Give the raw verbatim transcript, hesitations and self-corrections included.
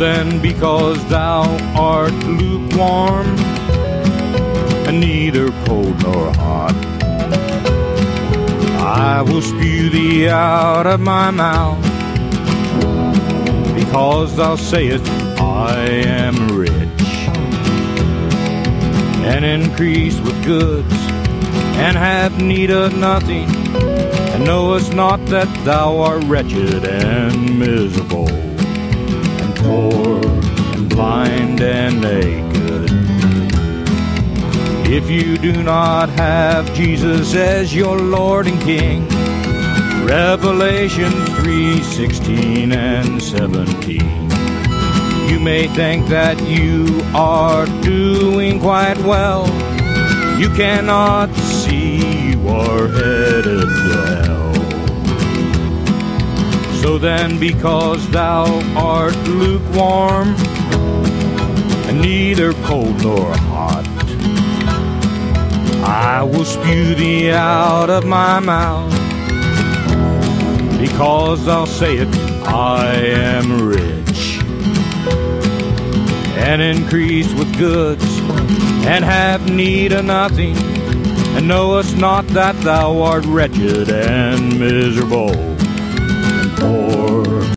than because thou art lukewarm, and neither cold nor hot, I will spew thee out of my mouth, because thou sayest, I am rich, and increased with goods, and have need of nothing, and knowest not that thou art wretched and miserable, and poor, and blind, and naked. If you do not have Jesus as your Lord and King, Revelation three, sixteen and seventeen, you may think that you are doing quite well, you cannot see you are headed to hell. So then, because thou art lukewarm, and neither cold nor hot, I will spew thee out of my mouth, because thou sayest, I am rich, and increased with goods, and have need of nothing, and knowest not that thou art wretched and miserable, and poor,